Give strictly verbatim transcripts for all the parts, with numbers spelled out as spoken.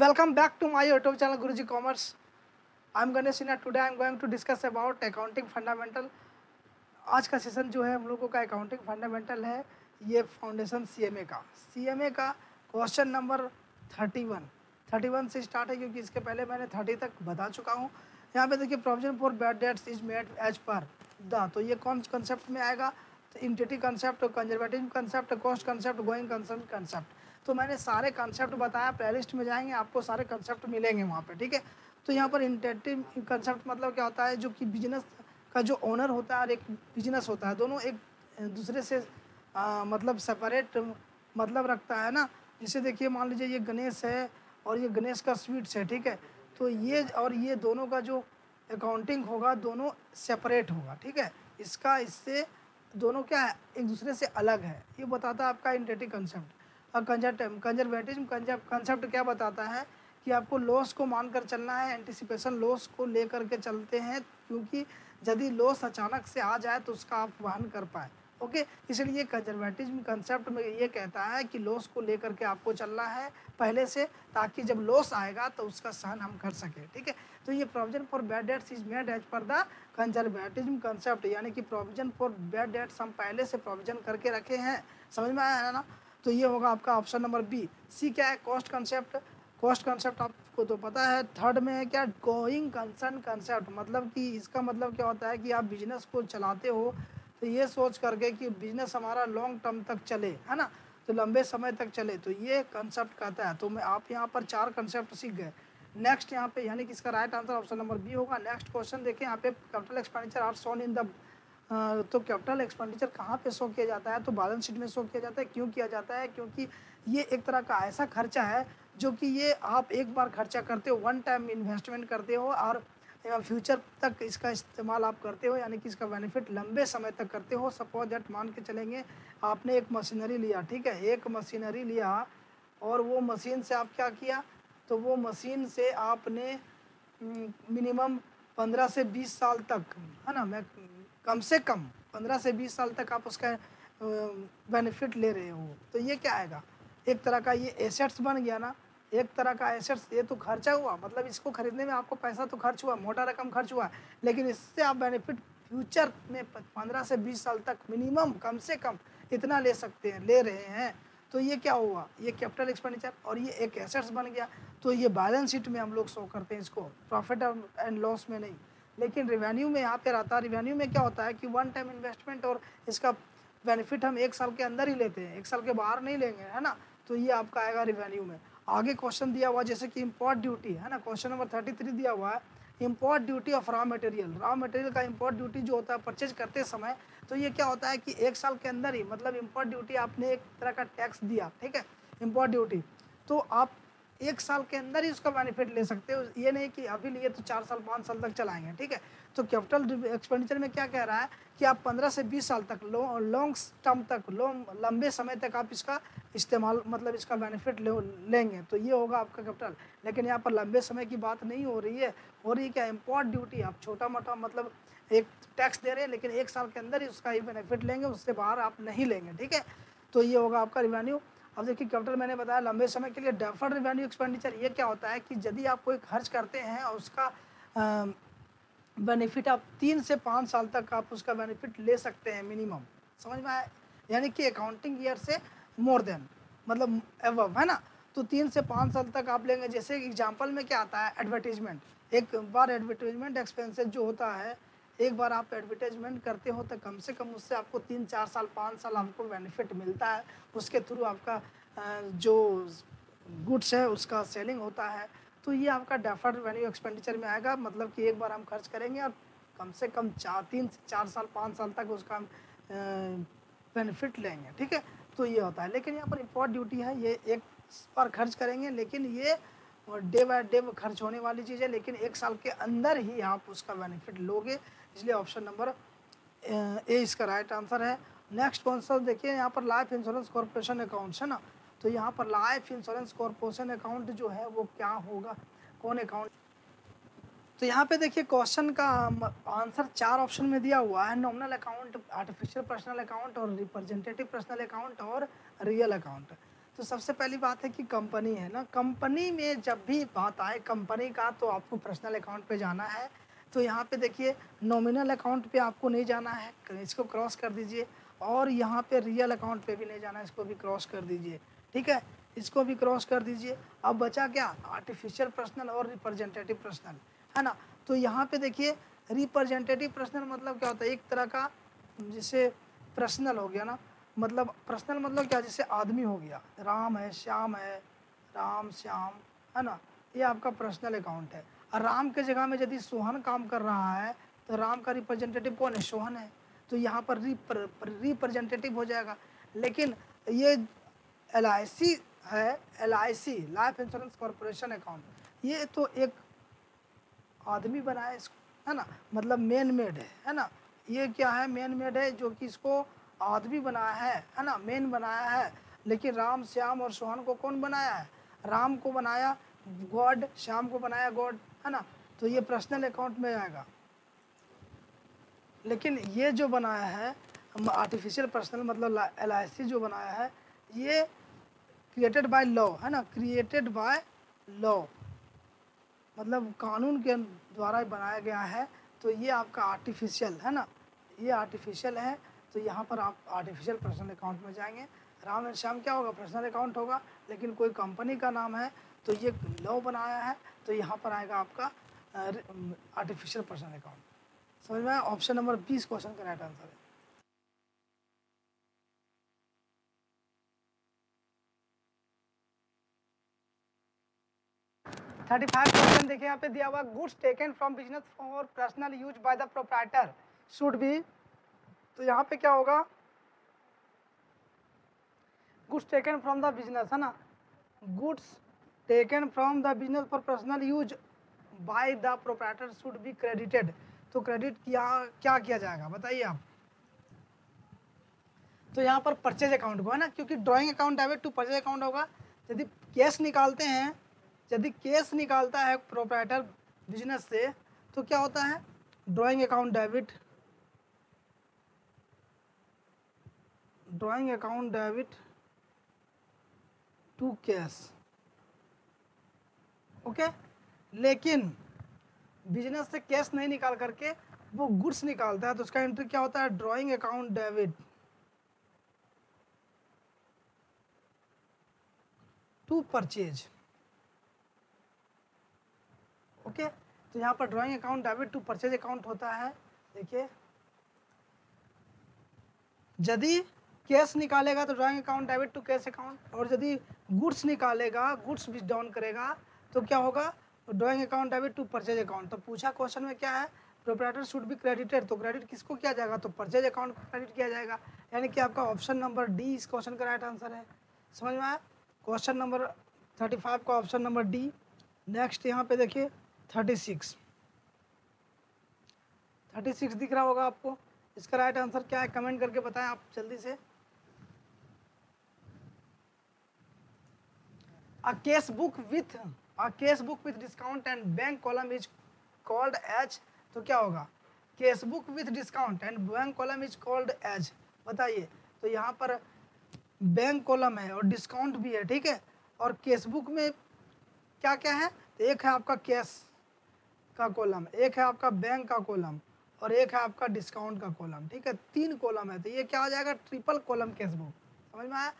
Welcome back to my YouTube channel Guru Ji Commerce. I'm Ganesh Sinha. Today I'm going to discuss about accounting fundamental. आज का session जो है हम लोगों का accounting fundamental है, ये foundation C M A का C M A का question number thirty-one thirty-one से start है क्योंकि इसके पहले मैंने thirty तक बता चुका हूँ। यहाँ पे देखिए provision for bad debts is made as per the, तो ये कौन concept में आएगा? Entity concept, conservative concept, cost concept, going concern concept। तो मैंने सारे कंसेप्ट बताया, प्लेलिस्ट में जाएंगे आपको सारे कंसेप्ट मिलेंगे वहाँ पे, ठीक है। तो यहाँ पर एंटिटी कंसेप्ट मतलब क्या होता है, जो कि बिजनेस का जो ओनर होता है और एक बिजनेस होता है, दोनों एक दूसरे से आ, मतलब सेपरेट मतलब रखता है ना। जैसे देखिए मान लीजिए ये गणेश है और ये गणेश का स्वीट्स है, ठीक है। तो ये और ये दोनों का जो अकाउंटिंग होगा दोनों सेपरेट होगा, ठीक है। इसका इससे दोनों क्या है, एक दूसरे से अलग है, ये बताता है आपका एंटिटी कंसेप्ट। और कंजर्वेटिव कंजर्वेटिव कंसेप्ट क्या बताता है कि आपको लॉस को मानकर चलना है, एंटिसिपेशन लॉस को लेकर के चलते हैं, क्योंकि यदि लॉस अचानक से आ जाए तो उसका आप वहन कर पाए, ओके। इसलिए कंजर्वेटिव कंसेप्ट में ये कहता है कि लॉस को लेकर के आपको चलना है पहले से, ताकि जब लॉस आएगा तो उसका सहन हम कर सकें, ठीक है। तो ये provision for bad debts is made as per the conservative concept, यानी कि प्रोविजन फॉर बैड डेट्स हम पहले से प्रोविजन करके रखे हैं, समझ में आया है ना। तो ये होगा आपका ऑप्शन नंबर बी। सी क्या है, कॉस्ट कंसेप्ट। कॉस्ट कंसेप्ट आपको तो पता है। थर्ड में है क्या, गोइंग कंसर्न कंसेप्ट, मतलब कि इसका मतलब क्या होता है कि आप बिजनेस को चलाते हो तो ये सोच करके कि बिजनेस हमारा लॉन्ग टर्म तक चले, है ना, तो लंबे समय तक चले, तो ये कंसेप्ट कहता है। तो मैं आप यहाँ पर चार कंसेप्ट सीख गए। नेक्स्ट यहाँ पे, यानी कि इसका right answer option number B होगा। नेक्स्ट क्वेश्चन देखें, यहाँ पे capital expenditure are shown in the, तो कैपिटल एक्सपेंडिचर कहाँ पे शो किया जाता है, तो बैलेंस शीट में शो किया जाता है। क्यों किया जाता है, क्योंकि ये एक तरह का ऐसा खर्चा है जो कि ये आप एक बार खर्चा करते हो, वन टाइम इन्वेस्टमेंट करते हो और फ्यूचर तक इसका इस्तेमाल आप करते हो, यानी कि इसका बेनिफिट लंबे समय तक करते हो। सपोज दैट, मान के चलेंगे आपने एक मशीनरी लिया, ठीक है, एक मशीनरी लिया और वो मशीन से आप क्या किया, तो वो मशीन से आपने मिनिमम पंद्रह से बीस साल तक, है ना, मैं कम से कम पंद्रह से बीस साल तक आप उसका बेनिफिट ले रहे हो, तो ये क्या आएगा, एक तरह का ये एसेट्स बन गया ना, एक तरह का एसेट्स। ये तो खर्चा हुआ, मतलब इसको खरीदने में आपको पैसा तो खर्च हुआ, मोटा रकम खर्च हुआ, लेकिन इससे आप बेनिफिट फ्यूचर में पंद्रह से बीस साल तक मिनिमम कम से कम इतना ले सकते हैं, ले रहे हैं। तो ये क्या हुआ, ये कैपिटल एक्सपेंडिचर और ये एक एसेट्स बन गया। तो ये बैलेंस शीट में हम लोग शो करते हैं इसको, प्रॉफिट एंड लॉस में नहीं, लेकिन रेवेन्यू में यहाँ पे रहता है। रेवेन्यू में क्या होता है कि वन टाइम इन्वेस्टमेंट और इसका बेनिफिट हम एक साल के अंदर ही लेते हैं, एक साल के बाहर नहीं लेंगे, है ना। तो ये आपका आएगा रेवेन्यू में। आगे क्वेश्चन दिया हुआ जैसे कि इम्पोर्ट ड्यूटी, है ना, क्वेश्चन नंबर थर्टी थ्री दिया हुआ है, import duty of raw material. Raw material का इम्पोर्ट ड्यूटी जो होता है परचेज करते समय, तो ये क्या होता है कि एक साल के अंदर ही, मतलब इम्पोर्ट ड्यूटी आपने एक तरह का टैक्स दिया, ठीक है, इम्पोर्ट ड्यूटी, तो आप एक साल के अंदर ही उसका बेनिफिट ले सकते हो, ये नहीं कि अभी लिए तो चार साल पाँच साल तक चलाएंगे, ठीक है। तो कैपिटल एक्सपेंडिचर में क्या कह रहा है कि आप पंद्रह से बीस साल तक लॉन्ग टर्म तक लॉन्ग लंबे समय तक आप इसका इस्तेमाल, मतलब इसका बेनिफिट ले, लेंगे तो ये होगा आपका कैपिटल। लेकिन यहाँ पर लंबे समय की बात नहीं हो रही है, हो रही क्या, इम्पोर्ट ड्यूटी आप छोटा मोटा मतलब एक टैक्स दे रहे हैं, लेकिन एक साल के अंदर ही उसका ही बेनिफिट लेंगे, उससे बाहर आप नहीं लेंगे, ठीक है। तो ये होगा आपका रेवेन्यू। अब देखिए कैपिटल मैंने बताया लंबे समय के लिए। डेफर्ड रेवेन्यू एक्सपेंडिचर, ये क्या होता है कि यदि आप कोई खर्च करते हैं और उसका बेनिफिट आप तीन से पाँच साल तक आप उसका बेनिफिट ले सकते हैं मिनिमम, समझ में आया, यानी कि अकाउंटिंग ईयर से मोर देन, मतलब एबव, है ना। तो तीन से पाँच साल तक आप लेंगे। जैसे एग्जाम्पल में क्या आता है, एडवर्टीजमेंट, एक बार एडवर्टीजमेंट एक्सपेंसेस जो होता है, एक बार आप एडवर्टाइजमेंट करते हो तो कम से कम उससे आपको तीन चार साल पाँच साल आपको बेनिफिट मिलता है, उसके थ्रू आपका जो गुड्स है उसका सेलिंग होता है। तो ये आपका डेफर्ड रेवेन्यू एक्सपेंडिचर में आएगा, मतलब कि एक बार हम खर्च करेंगे और कम से कम चार तीन से चार साल पाँच साल तक उसका हम बेनिफिट लेंगे, ठीक है। तो ये होता है। लेकिन यहाँ पर इम्पोर्ट ड्यूटी है, ये एक बार खर्च करेंगे, लेकिन ये और डे बाय डे खर्च होने वाली चीज़ है, लेकिन एक साल के अंदर ही आप उसका बेनिफिट लोगे, इसलिए ऑप्शन नंबर ए इसका राइट आंसर है। नेक्स्ट कौन सा देखिए, यहाँ पर लाइफ इंश्योरेंस कॉर्पोरेशन अकाउंट है ना, तो यहाँ पर लाइफ इंश्योरेंस कॉर्पोरेशन अकाउंट जो है वो क्या होगा, कौन अकाउंट। तो यहाँ पे देखिए क्वेश्चन का आंसर चार ऑप्शन में दिया हुआ है, nominal account, artificial personal account और रिप्रेजेंटेटिव पर्सनल अकाउंट और रियल अकाउंट। तो सबसे पहली बात है कि कंपनी है ना, कंपनी में जब भी बात आए कंपनी का तो आपको पर्सनल अकाउंट पे जाना है। तो यहाँ पे देखिए नॉमिनल अकाउंट पे आपको नहीं जाना है, इसको क्रॉस कर दीजिए। और यहाँ पे रियल अकाउंट पे भी नहीं जाना है, इसको भी क्रॉस कर दीजिए। ठीक है, इसको भी क्रॉस कर दीजिए। अब बचा क्या, आर्टिफिशियल पर्सनल और रिप्रेजेंटेटिव पर्सनल, है ना। तो यहाँ पे देखिए रिप्रेजेंटेटिव पर्सनल मतलब क्या होता है, एक तरह का जैसे पर्सनल हो गया ना, मतलब पर्सनल मतलब क्या, जैसे आदमी हो गया, राम है श्याम है, राम श्याम, है ना, ये आपका पर्सनल अकाउंट है। और राम के जगह में यदि सोहन काम कर रहा है तो राम का रिप्रेजेंटेटिव कौन है, सोहन है, तो यहाँ पर रिप्रेजेंटेटिव हो जाएगा। लेकिन ये एल आई सी है, L I C life insurance corporation account, ये तो एक आदमी बनाया इसको, है ना, मतलब मेन मेड है, है ना, ये क्या है, मेन मेड है, जो कि इसको आदमी बनाया है, है ना, मेन बनाया है। लेकिन राम श्याम और सोहन को कौन बनाया है, राम को बनाया गॉड, श्याम को बनाया गॉड, है ना, तो ये पर्सनल अकाउंट में आएगा। लेकिन ये जो बनाया है आर्टिफिशियल पर्सनल मतलब एल आई सी जो बनाया है, ये क्रिएटेड बाय लॉ, है ना, क्रिएटेड बाय लॉ मतलब कानून के द्वारा बनाया गया है। तो ये आपका आर्टिफिशियल है ना, ये आर्टिफिशियल है, तो यहाँ पर आप आर्टिफिशियल पर्सनल अकाउंट में जाएंगे। राम एंड श्याम क्या होगा, पर्सनल अकाउंट होगा, लेकिन कोई कंपनी का नाम है तो ये लॉ बनाया है, तो यहाँ पर आएगा आपका आर्टिफिशियल पर्सनल अकाउंट। समझ में आया, ऑप्शन नंबर बीस क्वेश्चन का राइट आंसर है। थर्टी फाइव क्वेश्चन देखिए, यहाँ पे दिया हुआ goods taken from business for personal use by the proprietor should be, तो यहाँ पे क्या होगा, goods taken from the business, है ना, goods taken from the business for personal use by the proprietor should be credited, तो credit किया क्या किया जाएगा बताइए आप। तो यहाँ पर परचेज अकाउंट को, है ना, क्योंकि drawing account divert to purchase account होगा। यदि कैश निकालते हैं, यदि केस निकालता है प्रोप्राइटर बिजनेस से, तो क्या होता है, drawing account debit, drawing account debit to cash, okay. लेकिन बिजनेस से कैश नहीं निकाल करके वो गुड्स निकालता है, तो उसका एंट्री क्या होता है, drawing account debit to purchase, okay okay, तो यहाँ पर drawing account debit to purchase account होता है। देखिए यदि कैश निकालेगा तो drawing account debit to cash account, और यदि गुड्स निकालेगा, गुड्स भी डाउन करेगा तो क्या होगा, drawing account debit to purchase account. तो पूछा क्वेश्चन में क्या है, प्रोप्राइटर शुड बी क्रेडिटेड, तो क्रेडिट किसको किया जाएगा, तो परचेज अकाउंट को क्रेडिट किया जाएगा, यानी कि आपका ऑप्शन नंबर डी इस क्वेश्चन का राइट आंसर है। समझ में आया, क्वेश्चन नंबर थर्टी फाइव का ऑप्शन नंबर डी। नेक्स्ट यहाँ पे देखिए थर्टी सिक्स थर्टी सिक्स दिख रहा होगा आपको, इसका राइट आंसर क्या है कमेंट करके बताएं आप जल्दी से। A cash book with a cash book with discount and bank column is called as, तो क्या होगा, cash book with discount and bank column is called as, बताइए। तो यहाँ पर बैंक कॉलम है और डिस्काउंट भी है, ठीक है, और केस बुक में क्या क्या है, एक है आपका कैश का कॉलम, एक है आपका बैंक का कॉलम, और एक है आपका डिस्काउंट का कॉलम, ठीक है, तीन कॉलम है, तो ये क्या हो जाएगा, ट्रिपल कॉलम कैश बुक। समझ में आया,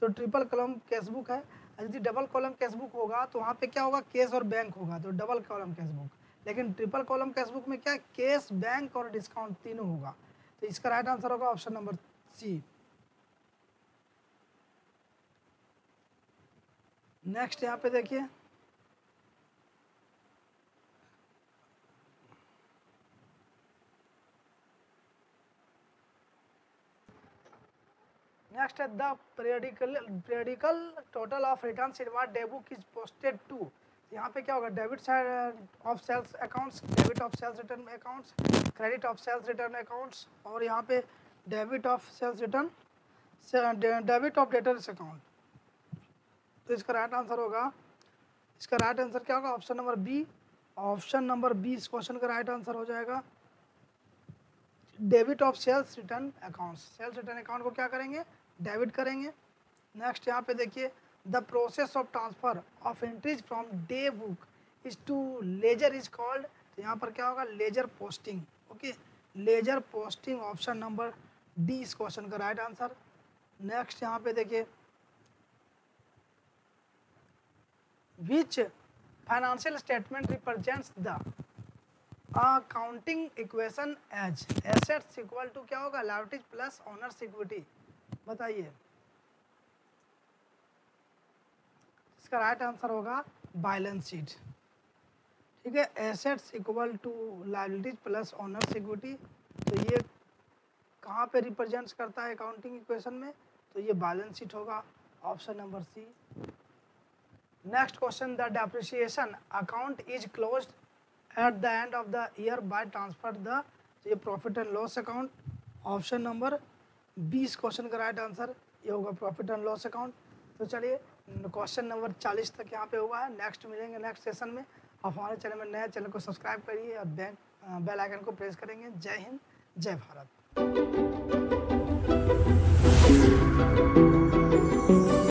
तो ट्रिपल कॉलम कैश बुक है। यदि डबल कॉलम कैश बुक होगा तो वहाँ पे क्या होगा, कैश और बैंक होगा, तो डबल कॉलम कैश बुक। लेकिन ट्रिपल कॉलम कैश बुक में क्या है, कैश बैंक और डिस्काउंट तीनों होगा, तो इसका राइट आंसर होगा ऑप्शन नंबर सी। नेक्स्ट यहाँ पे देखिए नेक्स्ट है the periodical periodical total of returns in what daybook is posted to, यहाँ पे क्या होगा, debit side of sales accounts, debit of sales return accounts, credit of sales return accounts, और यहाँ पे debit of sales return, debit of debtors account, तो इसका right answer होगा, इसका राइट आंसर क्या होगा, option number B. Option number B इस क्वेश्चन का राइट आंसर हो जाएगा, debit of sales return accounts. Sales return account को क्या करेंगे, डेबिट करेंगे, नेक्स्ट यहाँ पे देखिए the process of transfer of entries from day book is to ledger is called, तो यहाँ पर क्या होगा ledger posting. Okay ledger posting option number D इस क्वेश्चन का राइट आंसर। नेक्स्ट यहाँ पे देखिए विच financial statement represents the accounting equation as assets equal to क्या होगा लायबिलिटीज प्लस ओनर्स इक्विटी, बताइए इसका राइट आंसर होगा बैलेंस शीट। ठीक है assets equal to liabilities plus owners equity, तो ये कहाँ पे रिप्रेजेंट्स करता है अकाउंटिंग इक्वेशन में, तो ये बैलेंस शीट होगा option number C. Next question the depreciation account is closed at the end of the year by transfer the, ये profit and loss account option number बीस क्वेश्चन का right answer ये होगा profit and loss account. तो चलिए question number चालीस तक यहाँ पे हुआ है। नेक्स्ट मिलेंगे नेक्स्ट सेशन में। आप हमारे चैनल में नए चैनल को सब्सक्राइब करिए और बेल आइकन को प्रेस करेंगे। जय हिंद जय भारत।